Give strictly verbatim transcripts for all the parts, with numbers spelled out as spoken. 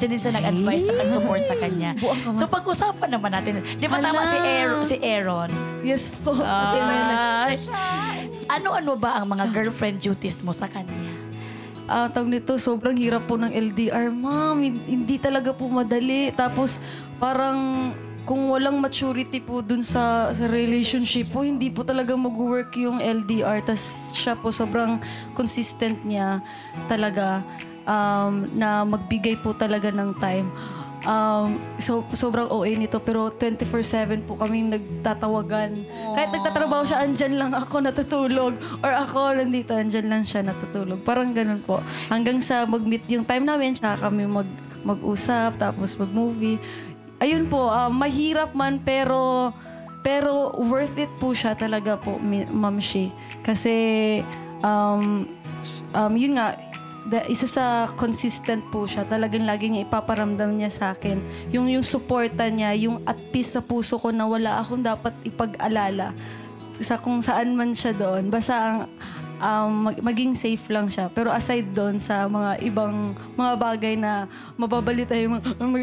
isa din sa nag-advise at nag-support sa kanya. So pag-usapan naman natin. Di ba tama si Aaron? Si Aaron? Yes po. Uh, ano-ano ba ang mga girlfriend duties mo sa kanya? Ah, tawag nito, sobrang hirap po ng L D R, ma'am. Hindi talaga po madali. Tapos parang kung walang maturity po dun sa, sa relationship po, hindi po talaga mag-work yung L D R. Tapos siya po sobrang consistent niya talaga um, na magbigay po talaga ng time. Um, so, sobrang O A nito pero twenty-four seven po kami nagtatawagan. Aww. Kahit nagtatrabaho siya, andyan lang ako natutulog. Or ako, nandito, andyan lang siya natutulog. Parang ganun po. Hanggang sa mag-meet yung time namin, siya kami mag-mag-usap, tapos mag-movie. Ayun po, uh, mahirap man pero pero worth it po siya talaga po, Ma'am Shi. Kasi, um, um, yun nga, The, isa sa consistent po siya. Talagang lagi niya ipaparamdam niya sa akin. Yung, yung suporta niya, yung at peace sa puso ko na wala akong dapat ipag-alala sa kung saan man siya doon. Basta um, maging safe lang siya. Pero aside doon sa mga ibang mga bagay na mababalita yung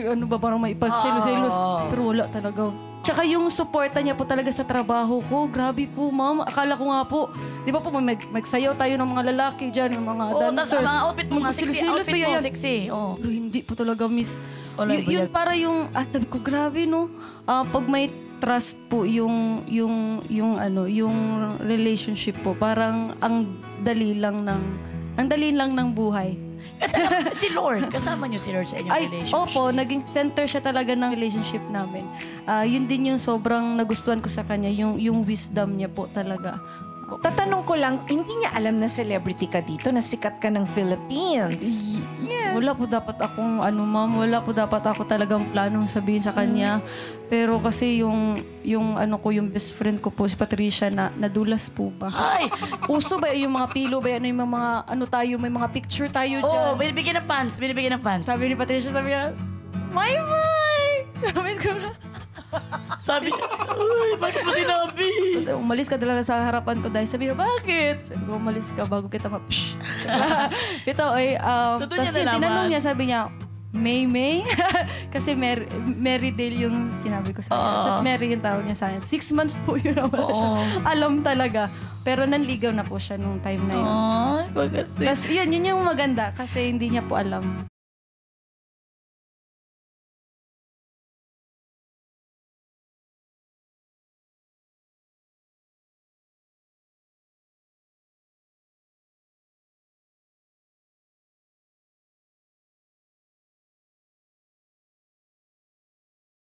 ano ba, parang maipagselos-selos. Pero wala talaga. Tsaka yung suporta niya po talaga sa trabaho ko. Grabe po, ma'am. Akala ko nga po, di ba po, mag magsayaw tayo ng mga lalaki dyan, ng mga oh, dancer. Oo, mga outfit mo, mga sexy. Outfit mo, yan. Sexy. Oh. Pero hindi po talaga, miss. Yun para yung, ah, sabi ko, grabe, no? Uh, pag may trust po yung, yung, yung, ano, yung relationship po, parang ang dali lang ng, ang dali lang ng buhay. Kasama, si Lord. Kasama niyo si Lord sa inyong Ay, relationship. Opo, naging center siya talaga ng relationship namin. Uh, yun din yung sobrang nagustuhan ko sa kanya, yung, yung wisdom niya po talaga. Okay. Tatanong ko lang, hindi niya alam na celebrity ka dito, na sikat ka ng Philippines. Yes. Wala po dapat akong, ano ma'am, wala po dapat ako talagang planong sabihin sa kanya. Mm. Pero kasi yung, yung ano ko, yung best friend ko po, si Patricia, na nadulas po ba? Ay! Uso ba yung mga pilo ba? Ano yung mga, ano tayo, may mga picture tayo dyan. Oo, oh, binibigyan ng pants, binibigyan ng pants. Sabi ni Patricia, sabi niya, my boy! Sabi ko na, sabi niya, uy, bakit mo sinabi? Umalis ka talaga sa harapan ko dahil sabi niya, bakit? Sabi ko, umalis ka bago kita ma... Ito ay, um, so, tapos yun, tinanong niya, sabi niya, May May? Kasi Mary, Mary Dale yung sinabi ko sa akin. Uh, Just Mary yung tawag niya sa akin. Six months po yun na wala uh, siya. Alam talaga. Pero nanligaw na po siya nung time na yun. Uh, kasi... Tapos yun, yun yung maganda kasi hindi niya po alam.